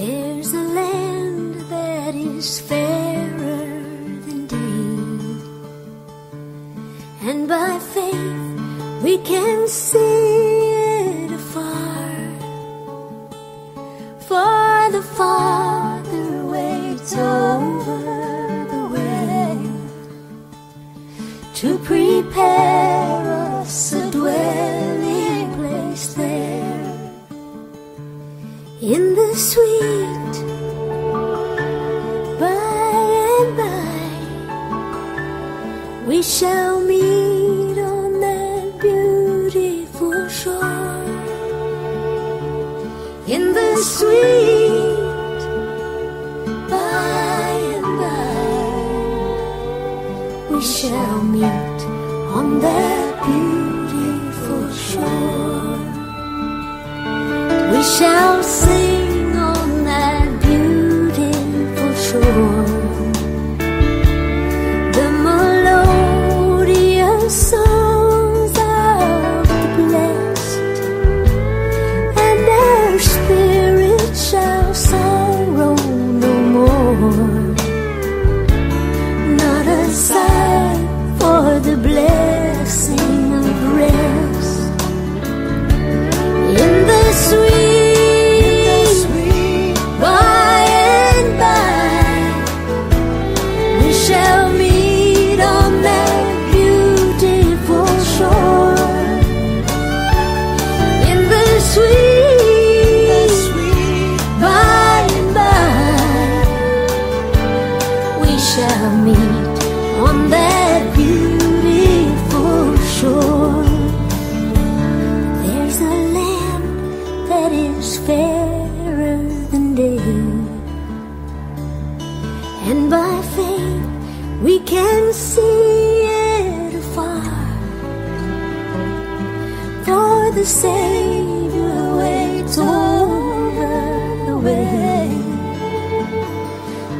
There's a land that is fairer than day, and by faith we can see it afar, for the Father waits over the way to prepare us a dwelling place there, in the sweet by and by. We shall meet on that beautiful shore, in the sweet by and by. We shall meet on that beautiful shore. We shall sing on that beautiful shore the melodious songs of the blessed, and our spirit shall sorrow no more. Not a sigh for the blessing of rest, in the sweet on that beautiful shore. There's a land that is fairer than day, and by faith we can see it afar, for the Savior waits over the way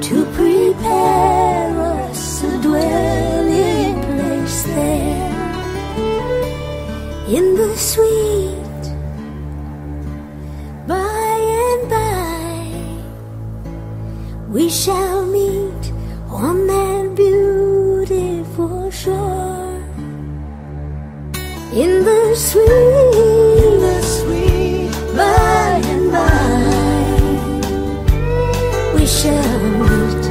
to prepare us a dwelling place there, in the sweet by and by. We shall meet on that beautiful shore, in the sweet by and by. We shall meet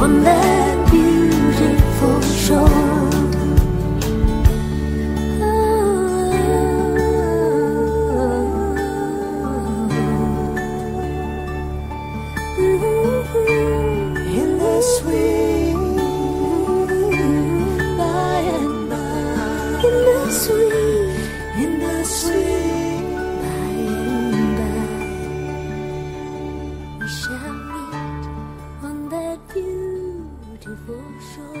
on that beautiful shore. In the sweet by and by, in the sweet by and by, we shall meet on that beautiful shore.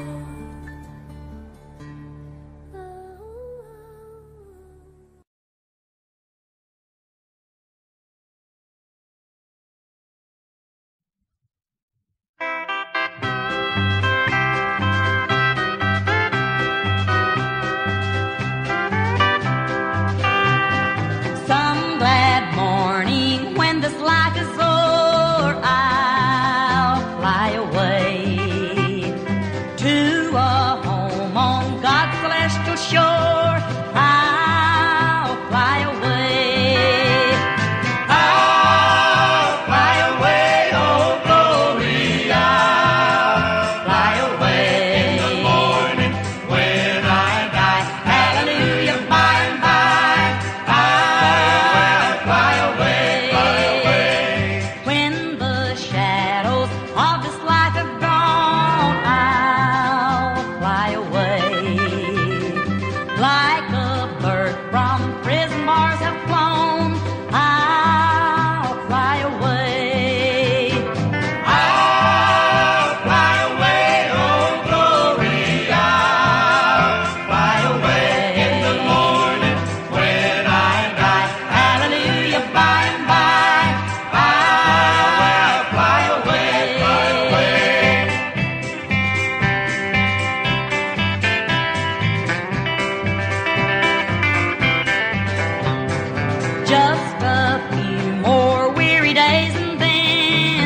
Just a few more weary days and then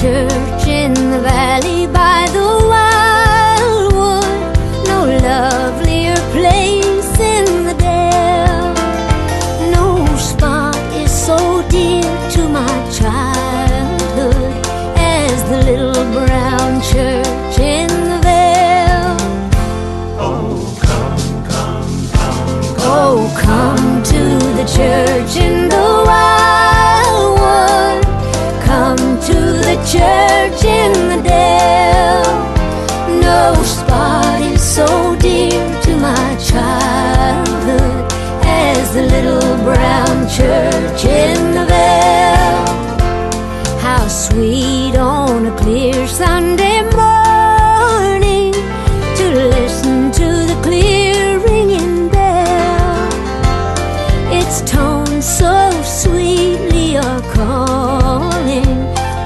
church in the valley by the wildwood, no lovelier place in the dell, no spot is so dear to my childhood as the little brown church in the vale. Oh, come, come, come, come, oh, come to the church in the church in the dell. No spot is so dear to my childhood as the little brown church in the vale. How sweet on a clear Sunday morning to listen to the clear ringing bell, its tone so sweetly a calling.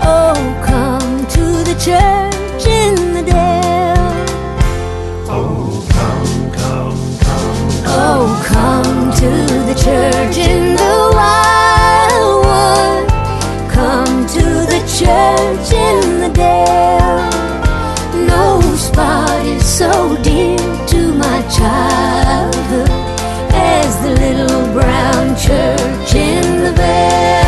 Oh, come to the church in the dell. Oh, come, come, come, come, oh, come to the church in the wildwood. Come to the church in the dell. No spot is so dear to my childhood as the little brown church in the vale.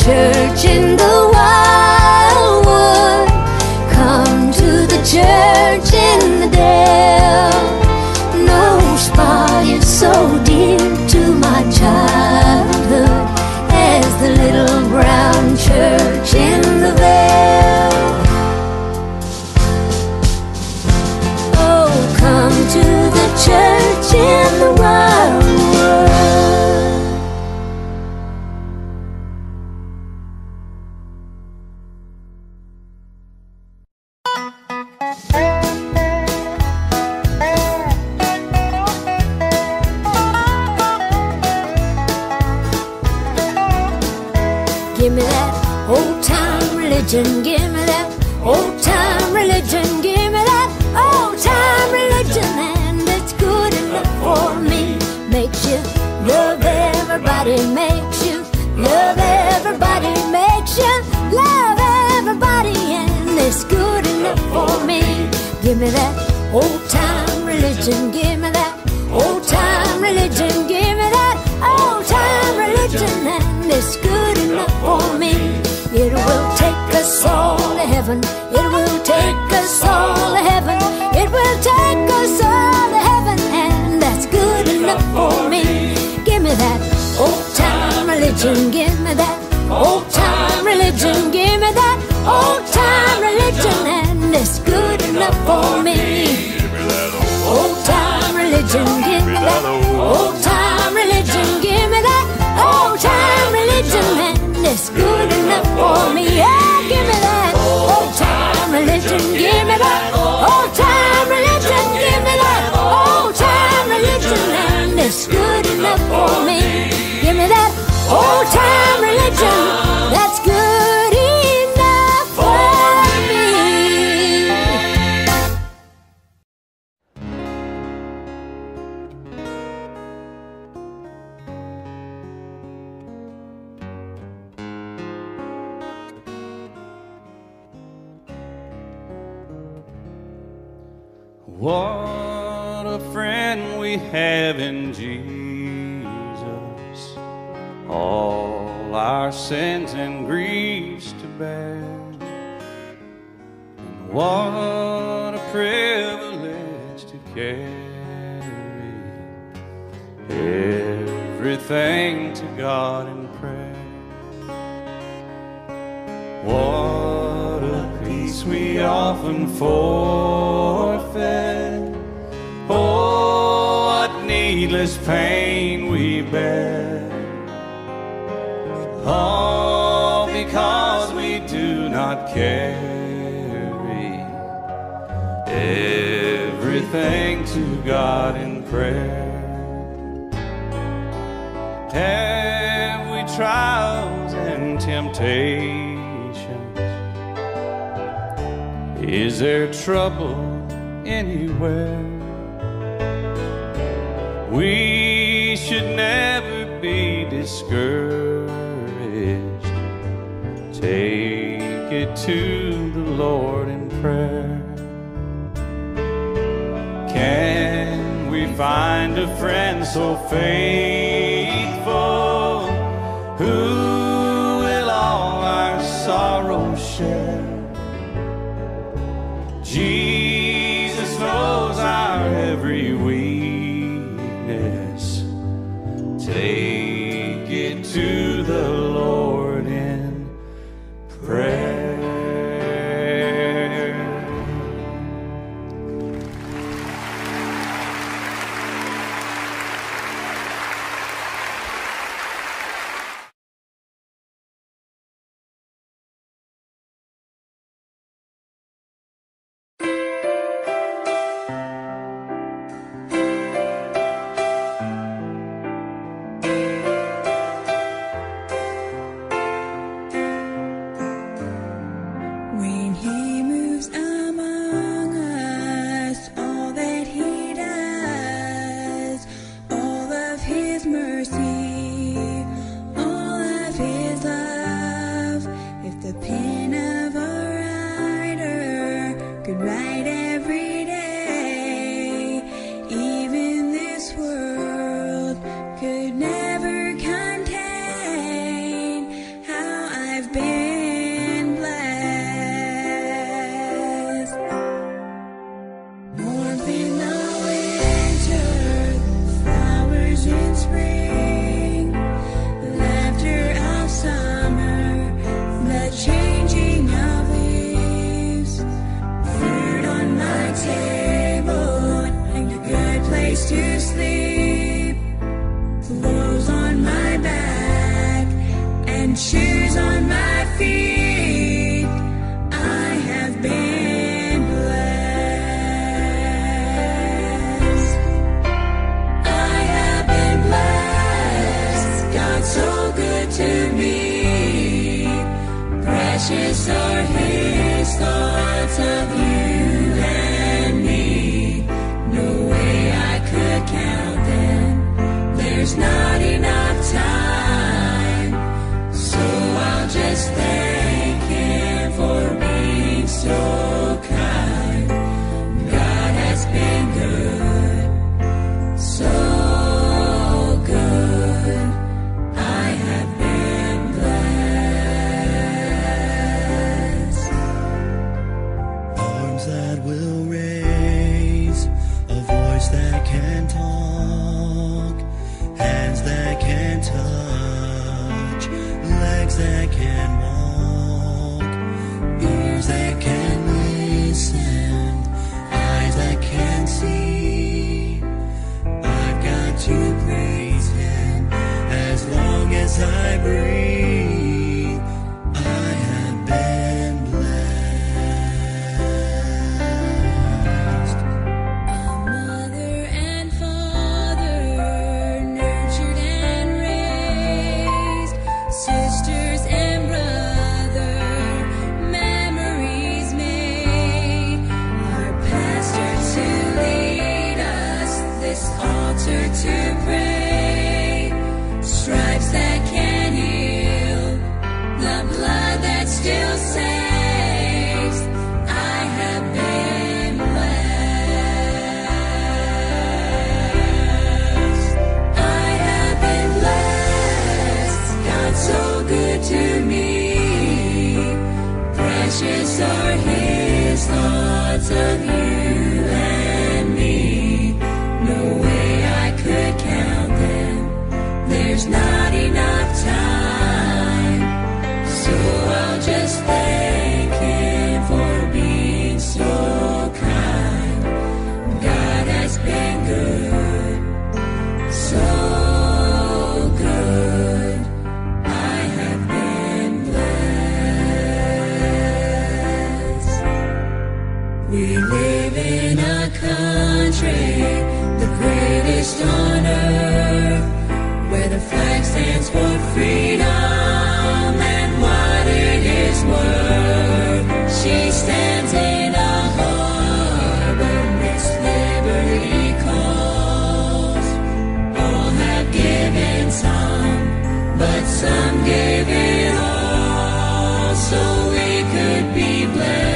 Church in the wildwood, come to the church in the dell. No spot is so dear to my childhood as the little brown church in the vale. Oh, come to the church in the wildwood. Give me that old time religion, give me that old time religion, give me that old time religion, and it's good enough for me. Makes you love everybody, makes you love everybody, makes you love everybody, and it's good enough for me. Give me that old time religion, give me that old time religion, give me that old time religion, and it's good enough for me. It will take us all to heaven, it will take us all to heaven, it will take us all to heaven, and that's good enough for me. Give me that old time religion, give me that old time religion, give me that old time religion, and it's good enough for me. Old time religion, give me that old time religion, give me that old time religion, and it's good enough for me. Yeah, give me that old time religion, give me that old time religion, give me that old time religion, and it's good enough for me. Give me that old time religion, that's good enough for me. What a friend we have in Jesus, all our sins and griefs to bear. And what a privilege to carry everything to God in prayer. What a peace we often forfeit, needless pain we bear, all because we do not carry everything everything to God in prayer. Every trials and temptations, is there trouble anywhere? We should never be discouraged. Take it to the Lord in prayer. Can we find a friend so faithful, who will all our sorrow share? Jesus knows our every weakness. Take it to the Lord in prayer. We live in a country country, the greatest on earth, where the flag stands for freedom and what it is worth. She stands in a harbor midst liberty calls. All have given some, but some gave it all, so we could be blessed.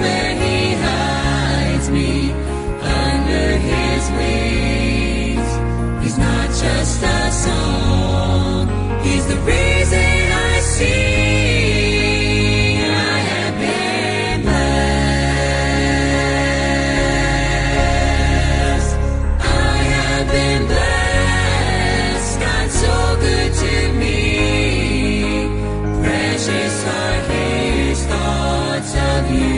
Where he hides me under his wings. He's not just a song, he's the reason I sing. I have been blessed. I have been blessed. God's so good to me. Precious are his thoughts of you.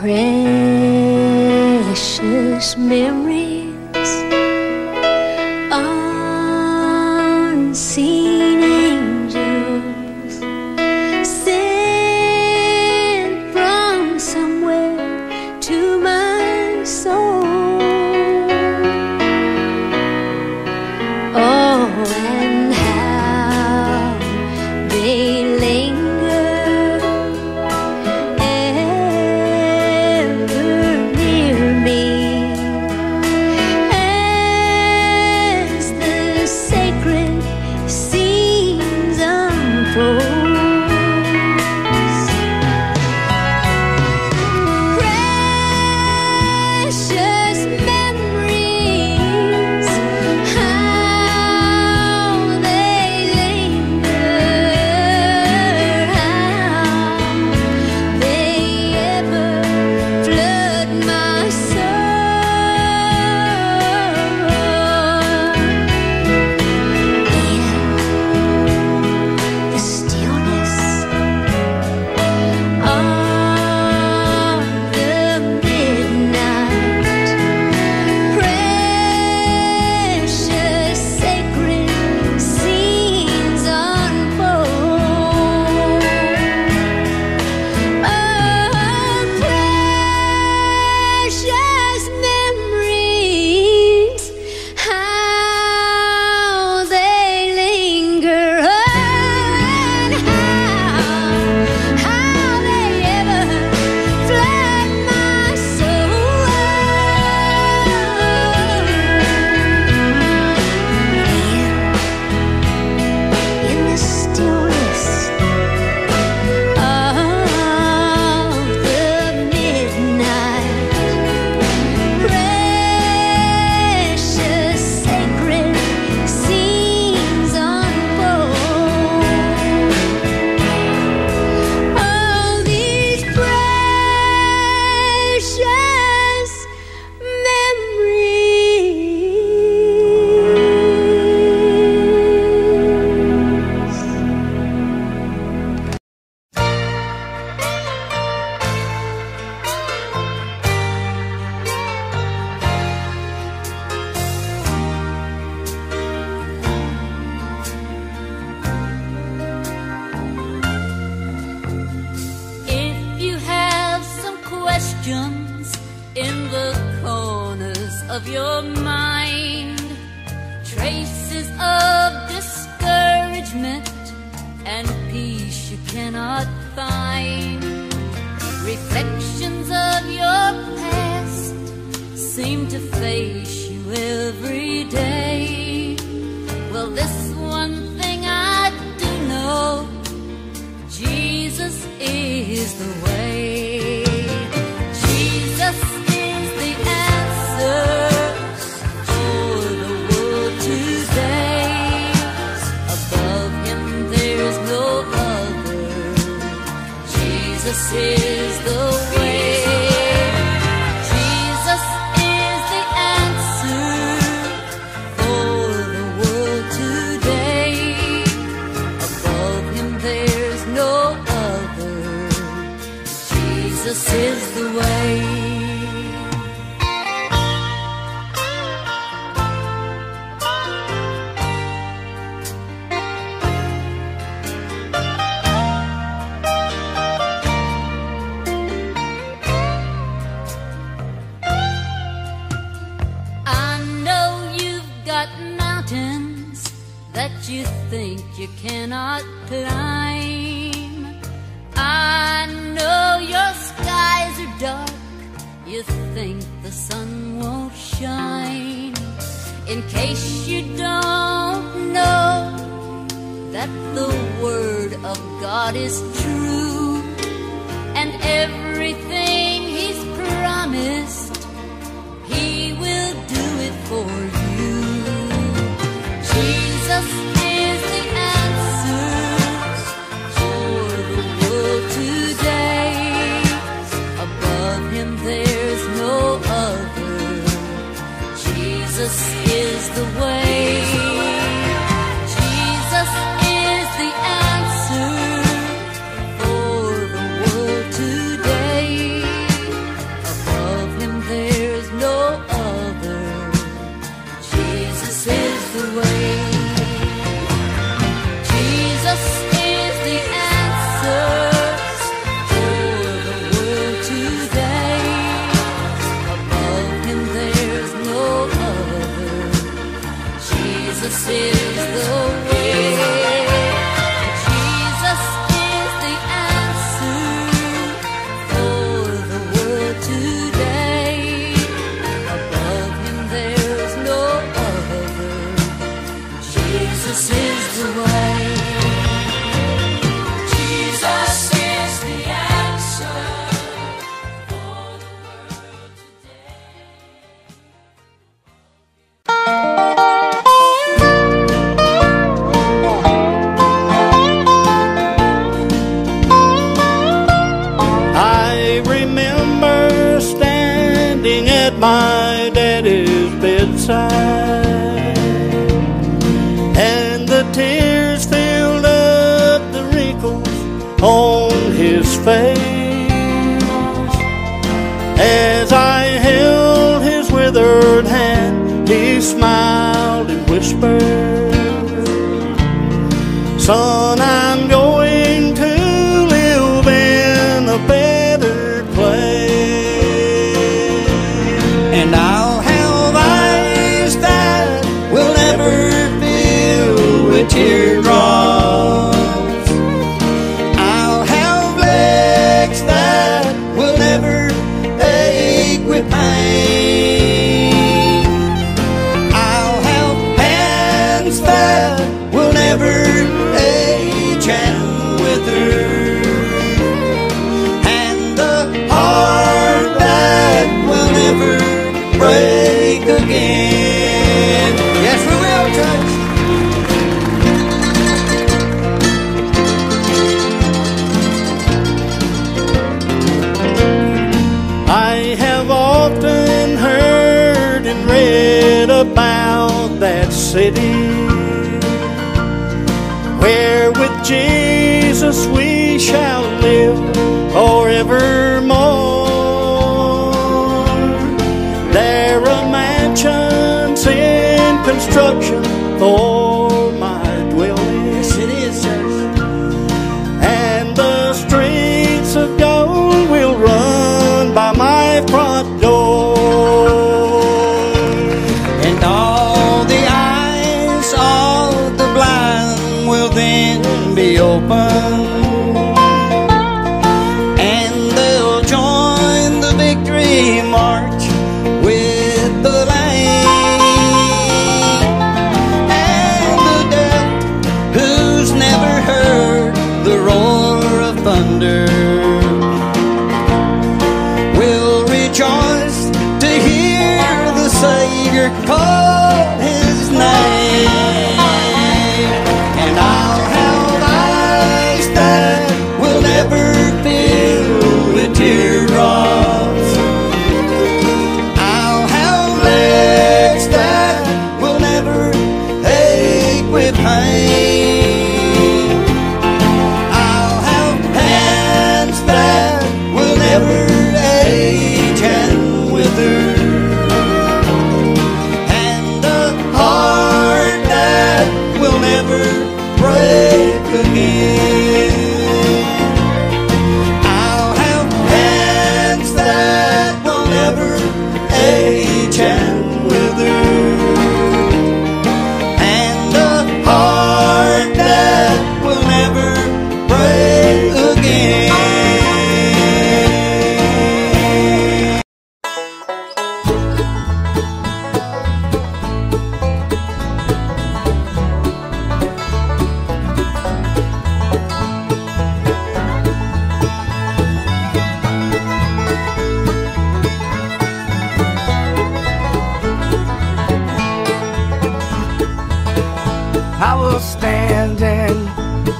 Precious memories, unseen angels sent from somewhere to my soul. Oh, and how they linger. visions in the corners of your mind, traces of discouragement and peace you cannot find. Reflections of your past seem to face you every day. Well, this one thing I do know, Jesus is the way. Jesus is the way. Jesus is the answer for the world today. Above him there's no other. Jesus is the way. You think you cannot climb. I know your skies are dark. You think the sun won't shine. In case you don't know that the word of God is true, and everything he's promised, he will do it for you. Jesus is the answer for the world today. Above him there's no other. Jesus is the way. Jesus is the answer for the world today. Above him there's no other. Jesus is the way. Is the way. Jesus is the answer for the world today. Above him there's no other. Jesus is the way. Jesus is the answer for the world today. My daddy's bedside, and the tears filled up the wrinkles on his face as I held his withered hand. He smiled and whispered, "Son, I'm going to live in a better place. Teardrops. I'll have legs that will never ache with pain. I'll have hands that will never age and wither, and the heart that will never break again." Yes, we will, church. About that city where with Jesus we shall live forevermore. There are mansions in construction for my dwelling. Yes, it is, sir. And the streets of gold will run by my open, and they'll join the victory march with the Lamb. And the deaf who's never heard the roar of thunder will rejoice to hear the Savior call his name.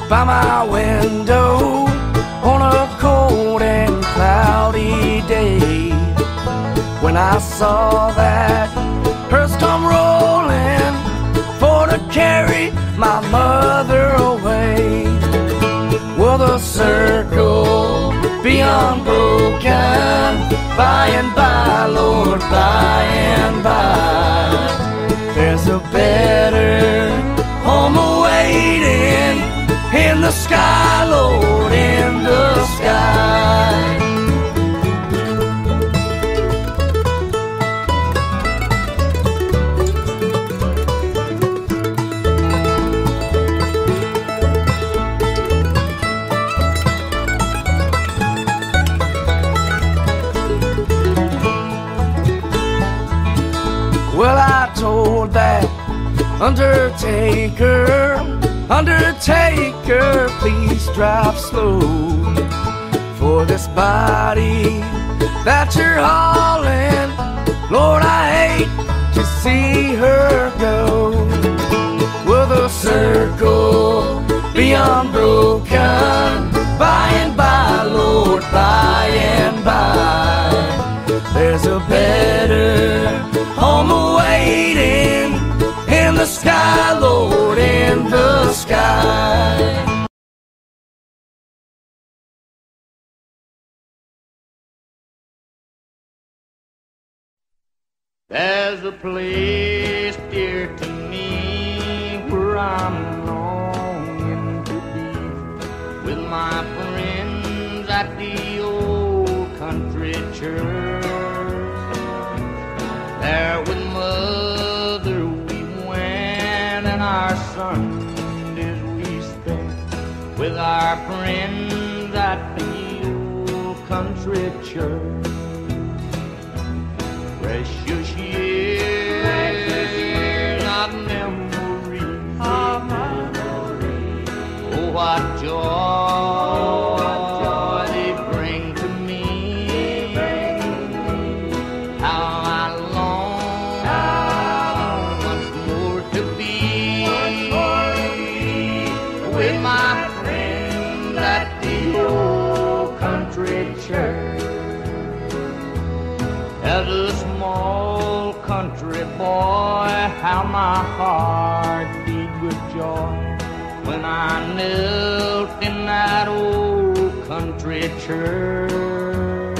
By my window on a cold and cloudy day, when I saw that hearse come rolling for to carry my mother away. Will the circle be unbroken by and by, Lord, by and by? There's a better home awaiting in the sky, Lord, in the sky. Well, I told that Undertaker, please drive slow, for this body that you're hauling, Lord, I hate to see her go. Will the circle be unbroken by and by, Lord, by and by? There's a better home awaiting in the sky, Lord, in the sky. There's a place dear to me where I'm longing to be with my friends at the old country church. There with mother we went, and our Sundays we spent with our friends at the old country church. Precious years of memory, oh what joy. As a small country boy, how my heart beat with joy when I knelt in that old country church.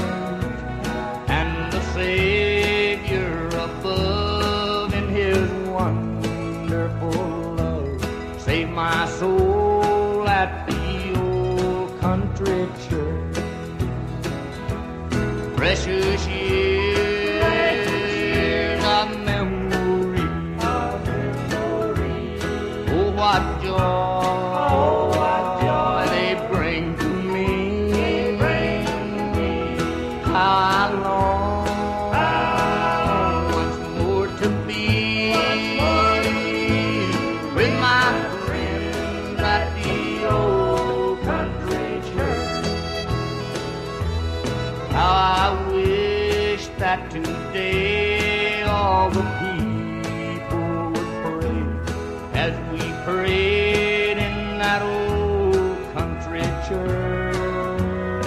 And the Savior above in His wonderful love saved my soul at the old country church. Precious years. What joy, oh, what joy. as we prayed in that old country church.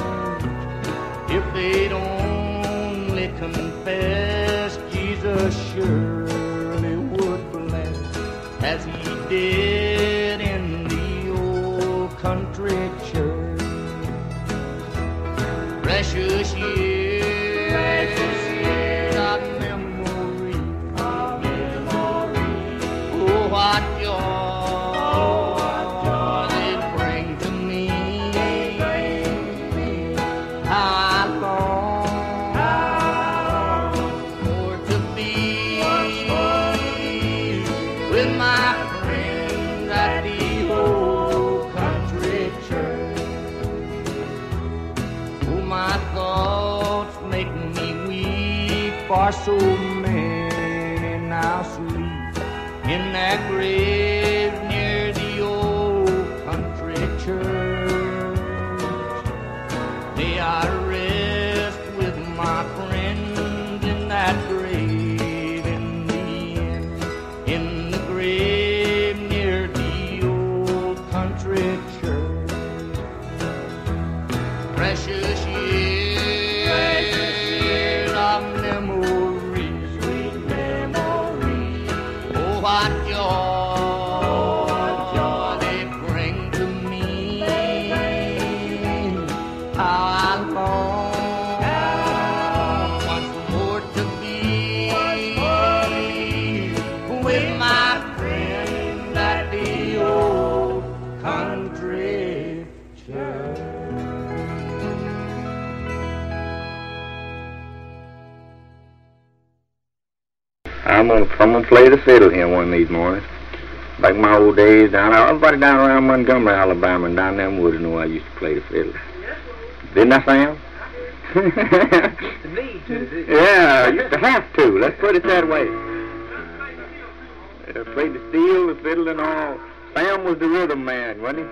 If they'd only confess, Jesus surely would bless, as he did in the old country church. Precious years, so many now sleep in that grave near the old country church. May I rest with my friends in that grave in the end, in the grave near the old country church. Precious years of memory, I'm gonna play the fiddle here one of these mornings, like my old days everybody down around Montgomery, Alabama, and down there in Woodland where I used to play the fiddle. Yes, well, didn't I, Sam? The need to, did you? Yeah, I used to have to. Let's put it that way. I played the steel, the fiddle, and all. Sam was the rhythm man, wasn't he?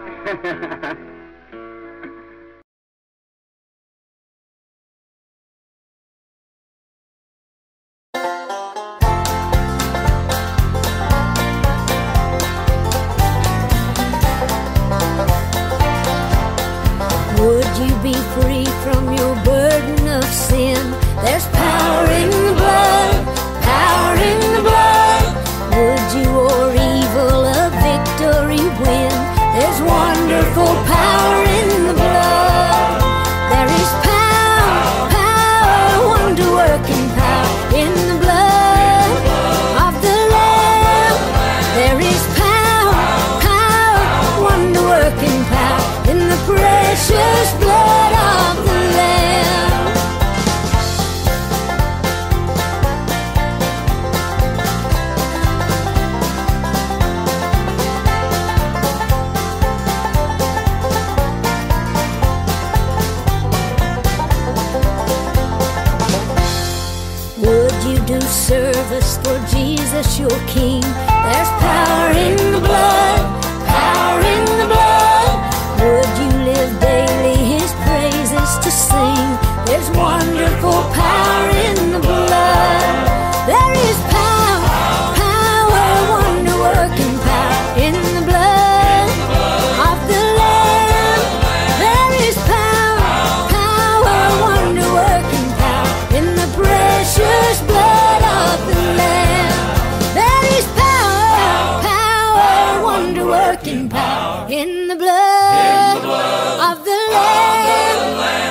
There's power in the blood, power in the blood. Would you or evil a victory win? There's wonderful power in the blood. There is power, power, wonder-working power in the blood of the Lamb. There is power, power, wonder-working power in the precious blood of the Lamb. Service for Jesus, your King. There's power in the blood, power in the blood. Would you live daily his praises to sing? There's wonderful power in the blood. There is power, power, wonder-working power in the blood of the Lamb. There is power, power, wonder-working power in the precious blood. In the blood, of the Lamb,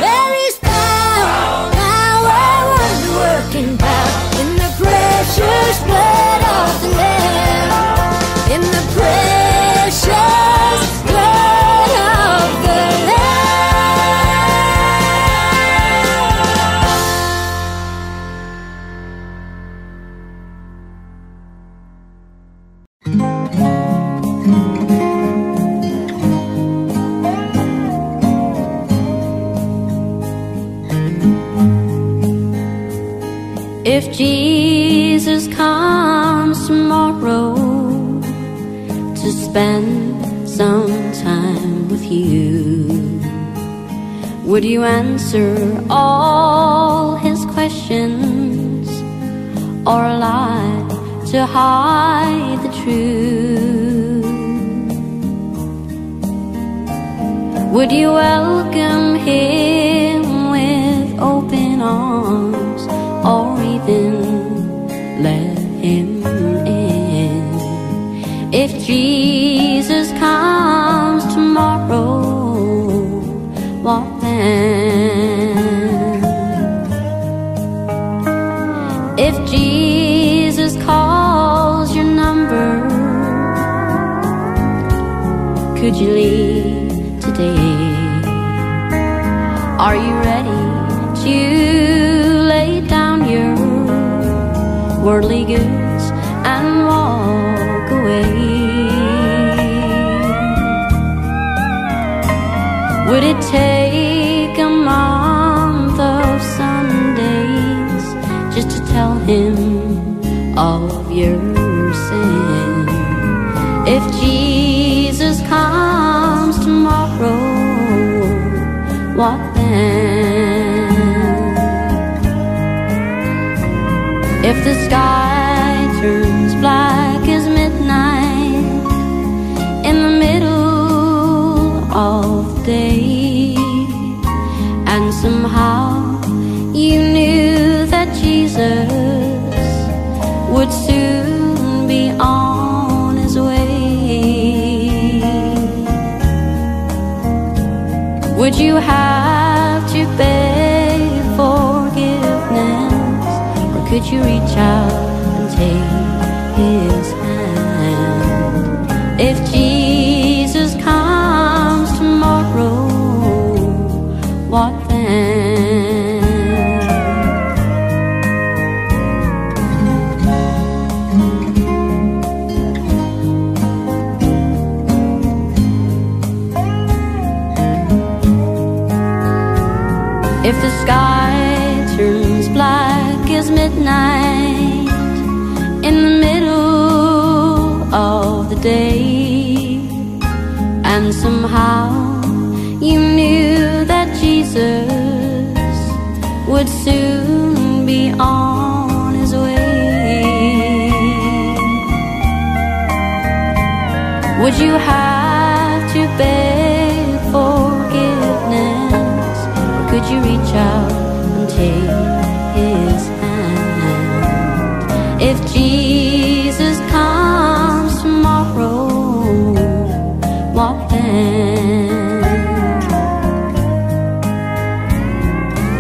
there is power, power, wonder-working power in the precious blood of the Lamb, in the precious blood of the Lamb. If Jesus comes tomorrow to spend some time with you, would you answer all his questions or lie to hide the truth? Would you welcome him with open arms, or even let him in? If Jesus comes tomorrow, what then? If Jesus calls your number, could you leave today? Are you ready to lay down your worldly goods and walk away? Would it take a month of Sundays just to tell him of your sin? If Jesus comes tomorrow, what then? If the sky turns black as midnight in the middle of the day, and somehow you knew that Jesus would soon be on his way, would you have to beg forgiveness, or could you reach out and take his hand? If Jesus comes tomorrow, what then? If the sky turns black as midnight in the middle of the day, and somehow you knew that Jesus would soon be on his way, would you have to beg forgiveness? Could you reach out and take his hand? If Jesus comes tomorrow, what then?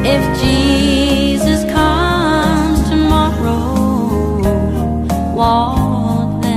If Jesus comes tomorrow, what then?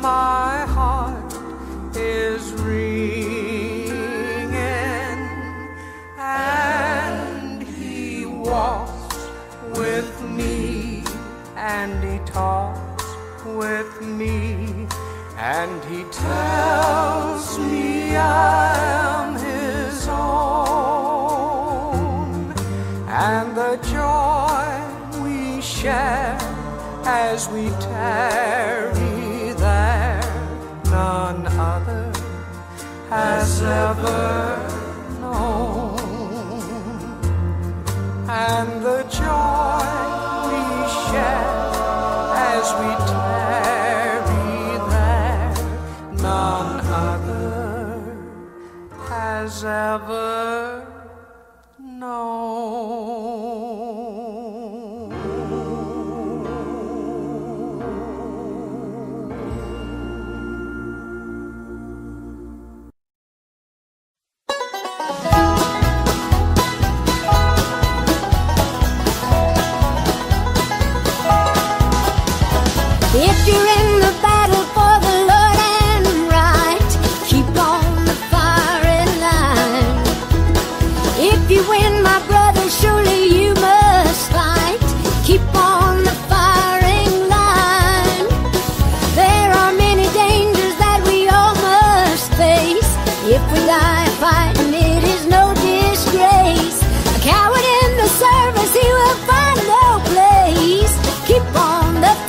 My heart is ringing. and he tells me I'm his own, and the joy we share as we tarry there, none other has ever known, and the joy we share as we tarry there, none other has ever known. If you're in the battle for the Lord and right, keep on the firing line. If you win, my brother, surely you must fight. Keep on the firing line. There are many dangers that we all must face. If we die fighting, it is no disgrace. A coward in the service, he will find no place. Keep on the firing line.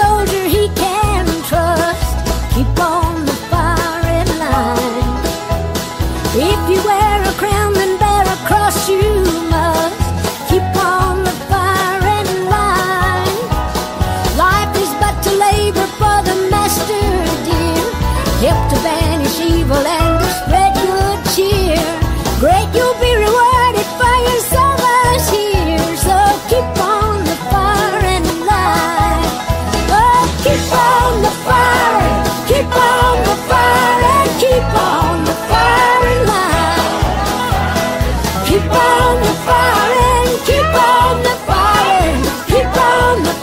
Soldier he can trust, keep on the firing line. If you wear a crown, then bear a cross you must, keep on the firing line. Life is but to labor for the master dear, help to banish evil and to spread good cheer. Great you'll be rewarded for your service here, so keep on the firing line. Keep on the firing, keep on the firing, keep on the firing line. Keep on the firing, keep on the firing, keep on the firing line.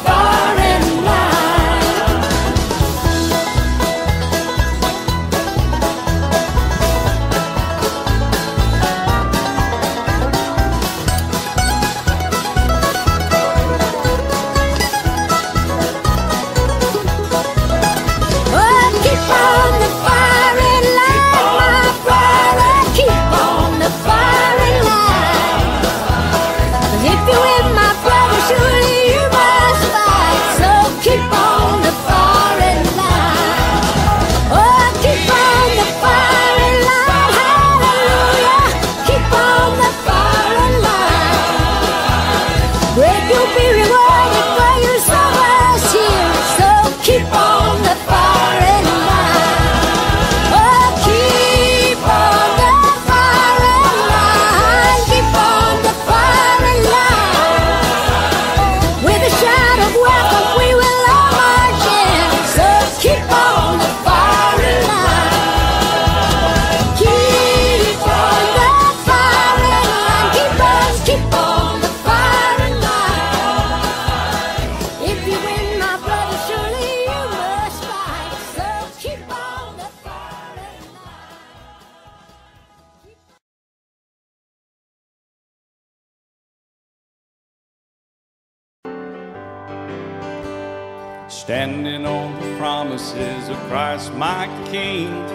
Standing on the promises of Christ my King,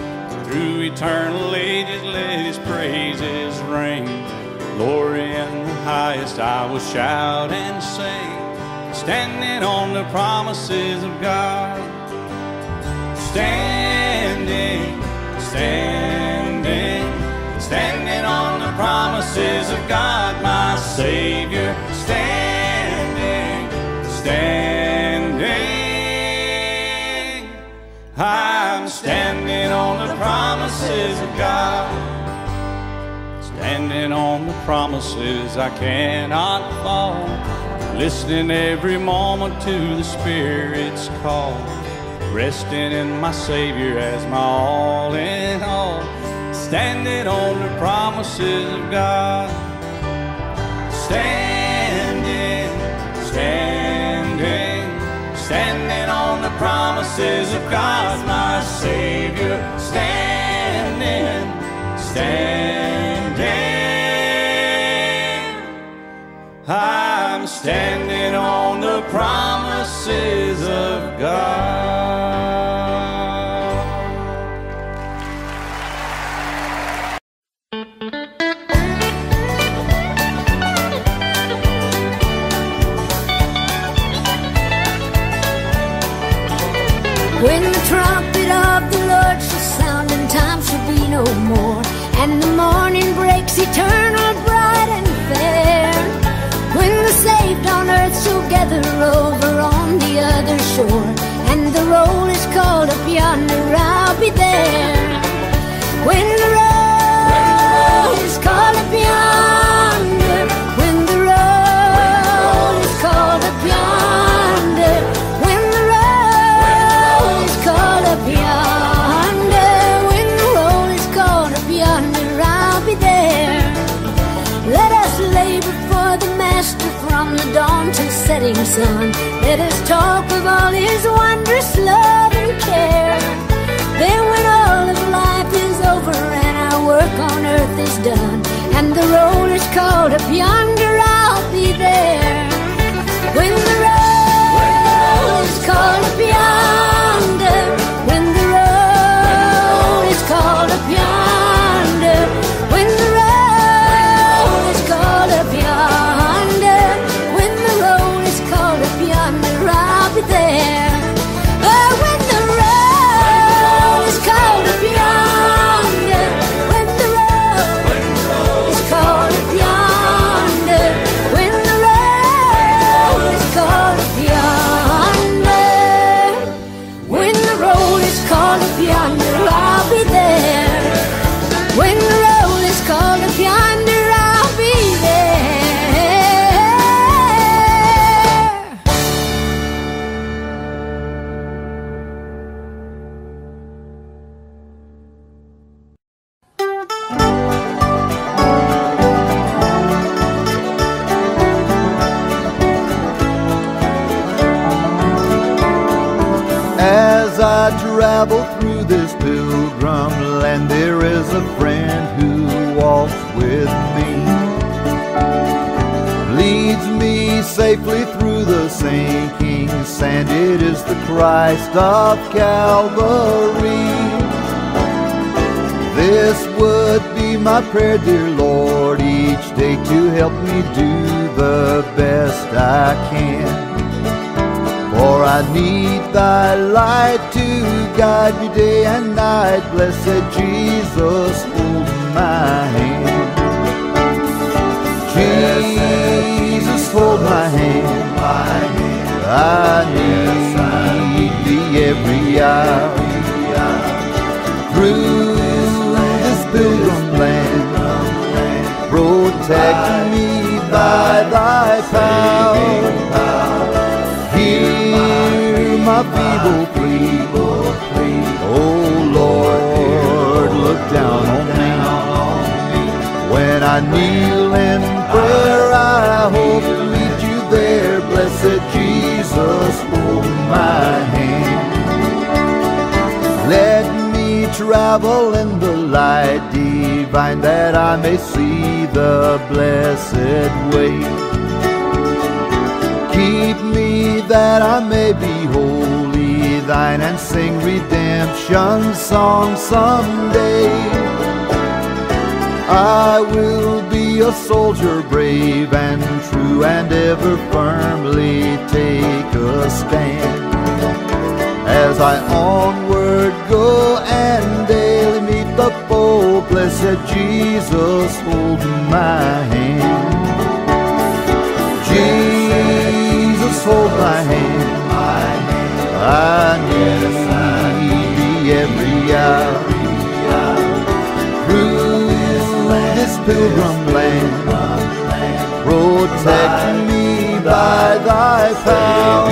through eternal ages let his praises ring. Glory in the highest I will shout and sing, standing on the promises of God. Standing, standing, standing on the promises of God my Savior. Standing, standing, I'm standing on the promises of God. Standing on the promises I cannot fall, listening every moment to the Spirit's call, resting in my Savior as my all in all. Standing on the promises of God. Standing, standing, standing on the promises of God, my Savior. Standing, standing, I'm standing on the promise promises of God. When the trumpet of the Lord shall sound and time shall be no more, and the morning breaks eternal, bright and fair, when the saved on earth shall gather over on the other shore, and the roll is called up yonder, I'll be there. When the roll is called up yonder, when the roll is called up yonder, when the roll is called up yonder, when the roll is called up yonder, I'll be there. Let us labor for the Master from the dawn to setting sun. Let us talk of all his wondrous love and care. Then when all of life is over and our work on earth is done, and the roll is called up yonder, I'll be there. When the roll is called up yonder, when the roll is called up yonder, when the roll is called up yonder, when the roll is called up yonder, I'll be there. Oh, when the roll is called up yonder, when the roll is called up yonder, when the roll is called up yonder, when the roll is called up yonder, I'll be there. When the roll is called up yonder, I'll be there. As I travel through this pilgrim land, there is a friend who walks with me, leads me safely through the sinking sand. It is the Christ of Calvary. This would be my prayer, dear Lord, each day, to help me do the best I can. For I need thy light to guide me day and night. Blessed Jesus, hold my hand. Jesus, hold my hand. I need thee every hour. Through this pilgrim land, protect me by thy power. Hear my feeble plea, oh Lord, look down on me. When I kneel in prayer, I hope to meet you there. Blessed Jesus, hold my hand. Let me travel in the light divine, that I may see the blessed way. Keep me that I may be holy thine, and sing redemption song someday. I will be a soldier brave and true, and ever firmly take a stand. As I onward go and daily meet the foe, blessed Jesus, hold my hand. Jesus, hold my hand. I need thee every hour. Through this pilgrim land, protect me by thy power.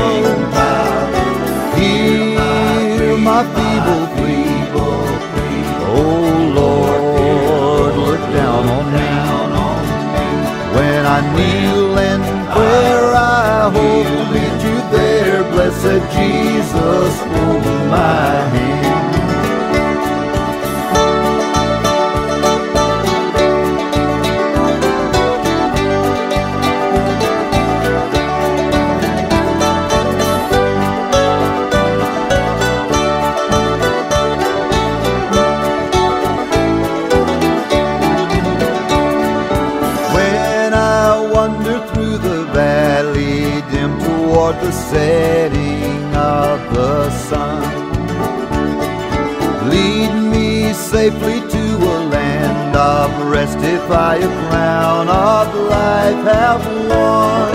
Hear my feeble plea, oh Lord, look down on me. When I kneel and where I hope to meet you there, blessed Jesus, hold my hand. setting of the sun. Lead me safely to a land of rest, if I a crown of life have won.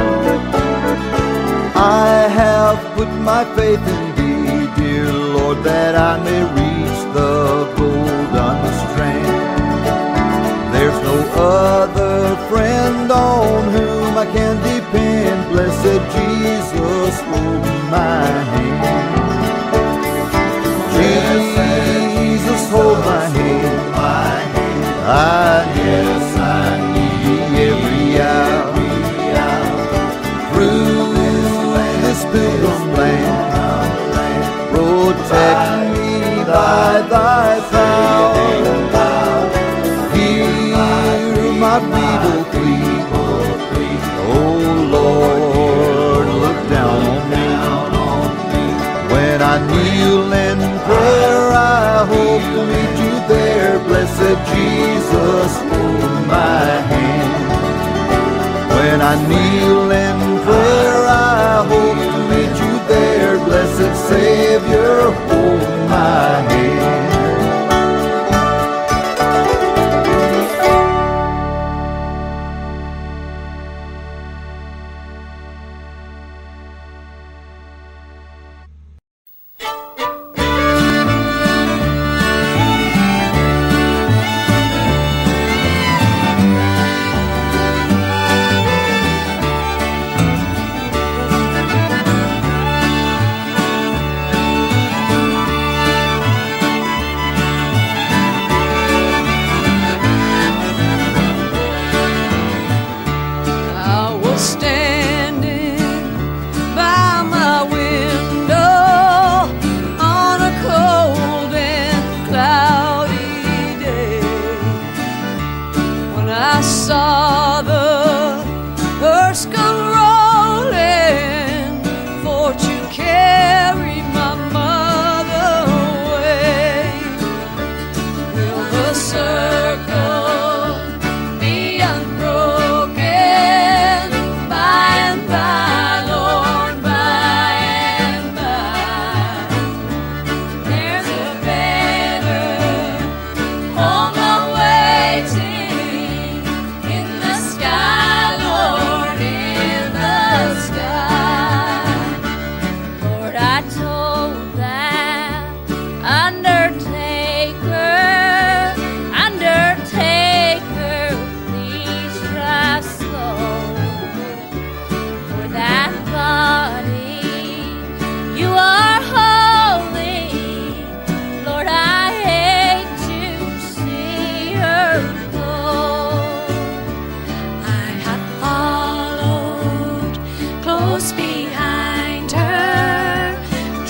I have put my faith in Thee, dear Lord, that I may reach the golden strand. There's no other friend on whom I can depend, blessed Jesus, hold my hand. Jesus, hold my hand, I need Thee every hour. Pilgrim land, protect me by Thy power. Hear my feeble plea, O Lord, look down on me. When I kneel in prayer, I hope to meet You there, blessed Jesus, hold my hand. When I kneel in prayer, I hope to meet You there, blessed Savior, hold my behind her,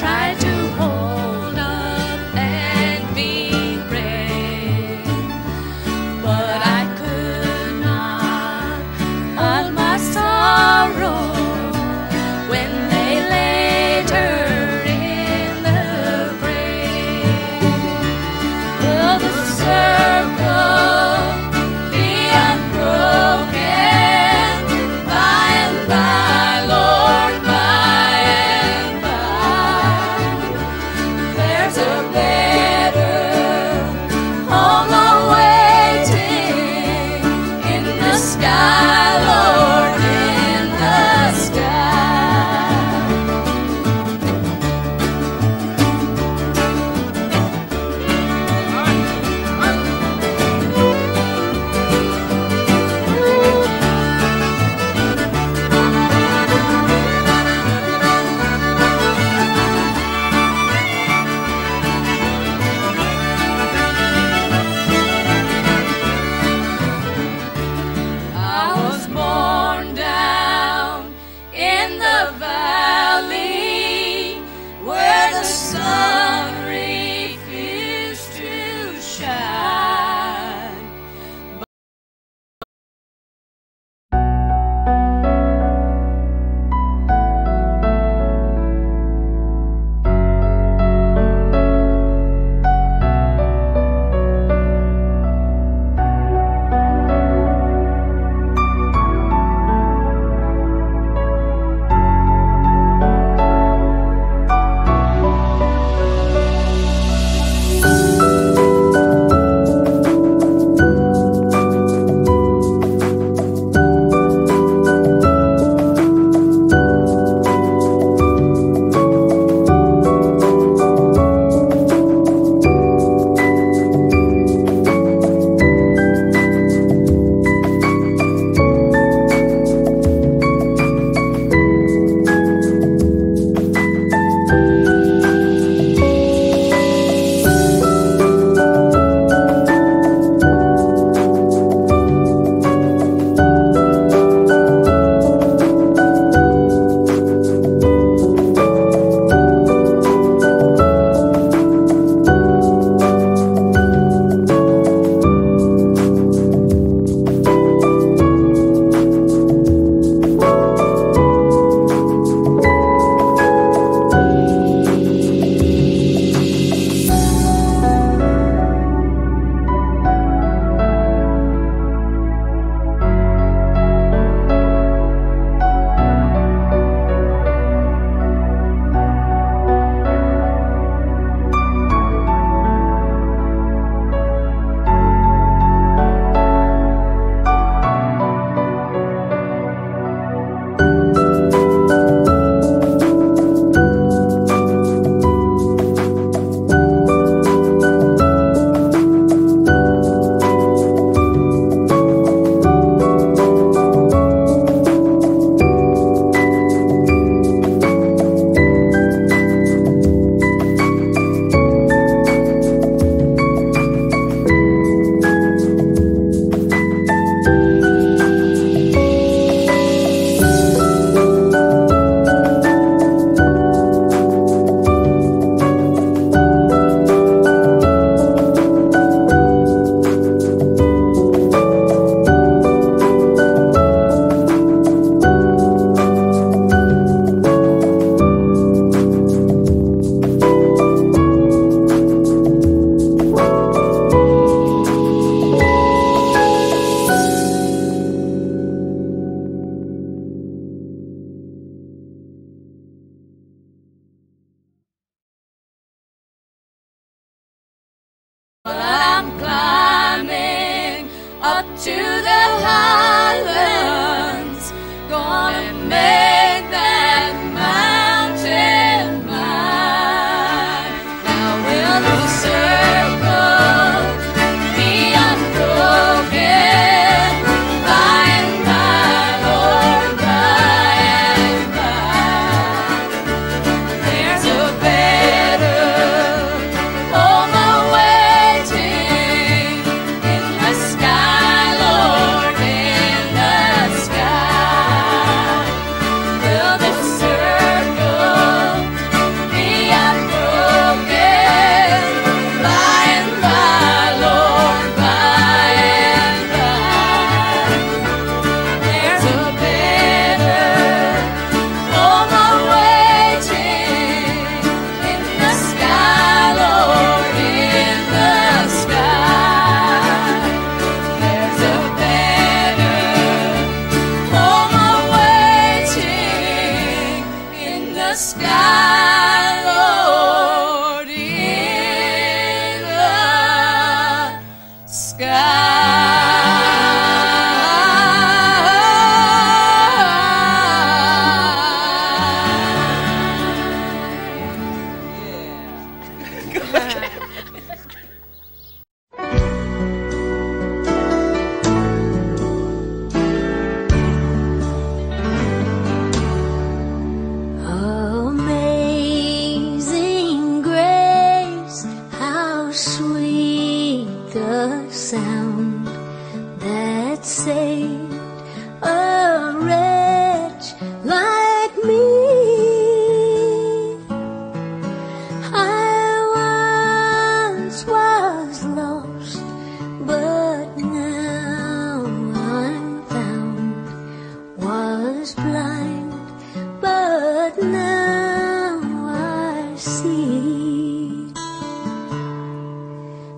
sea.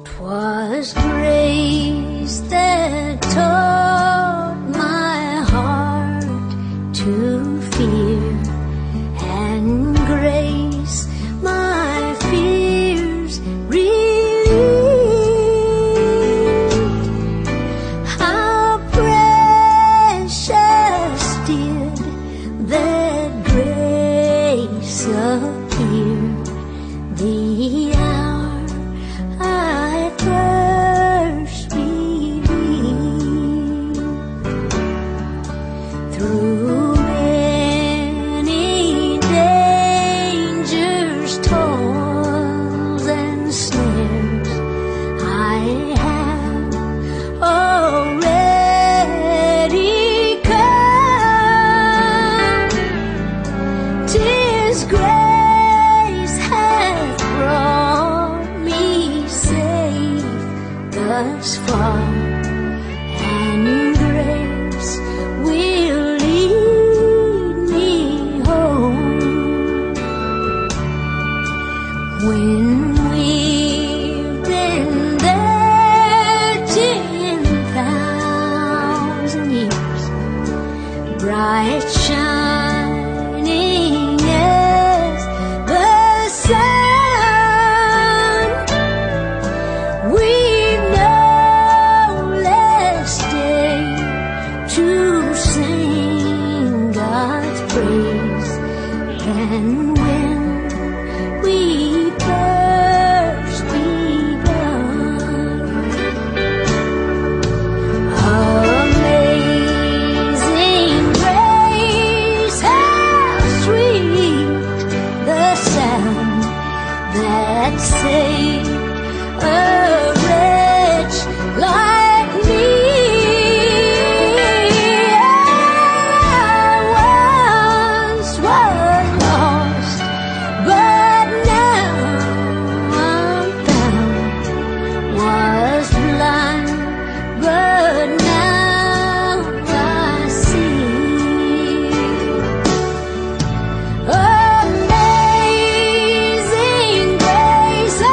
'Twas grace that taught my heart to fear, and grace my fears relieved. How precious did that grace appear the hour I first believed. Through many dangers, toils and snares, I have already come. 'Tis great thus far, and grace will lead me home. When we've been there 10,000 years, bright shining as the sun, we sing God's praise. And when we first begun, amazing grace, how sweet the sound that saved a wretch like me. Amazing grace.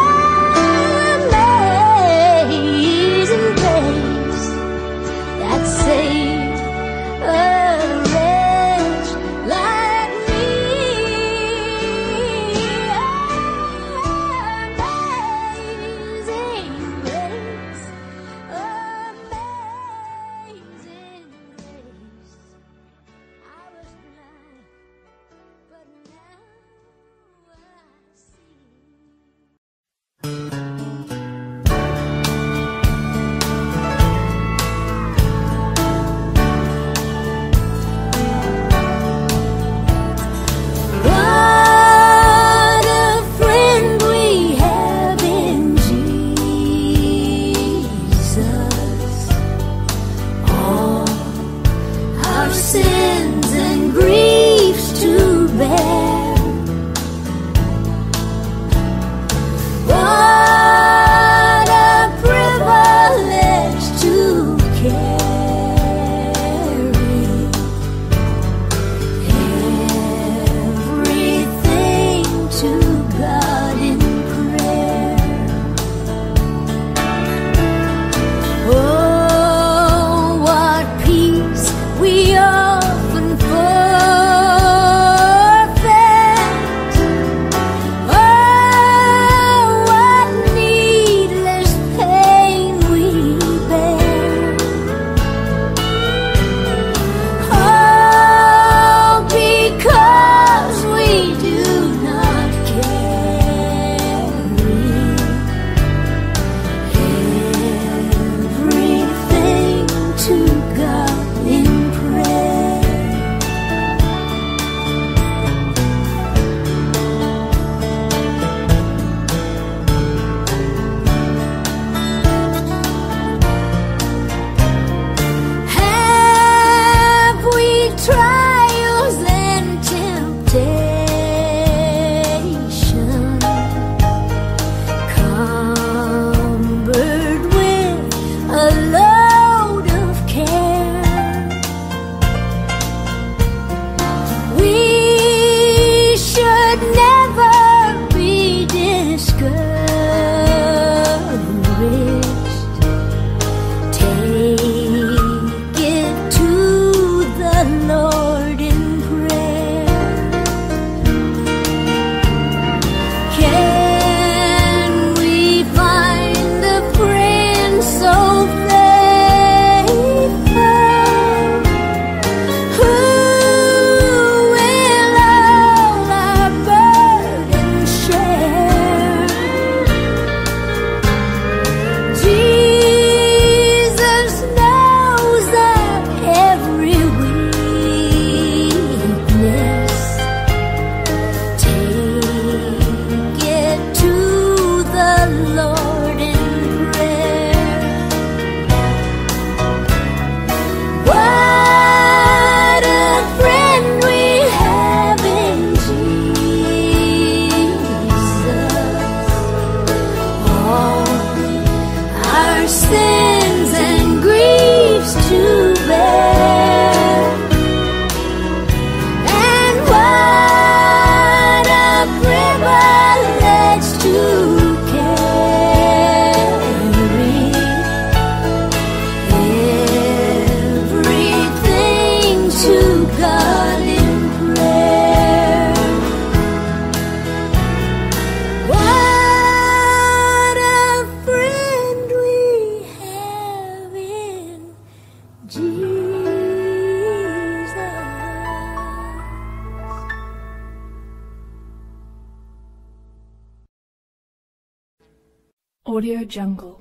Audio Jungle.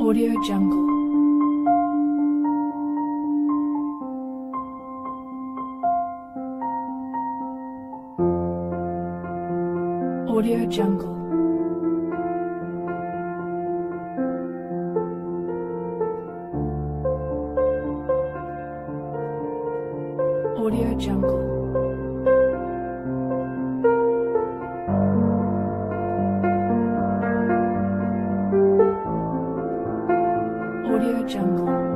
Audio Jungle. Audio Jungle. Audio Jungle. Audio Jungle.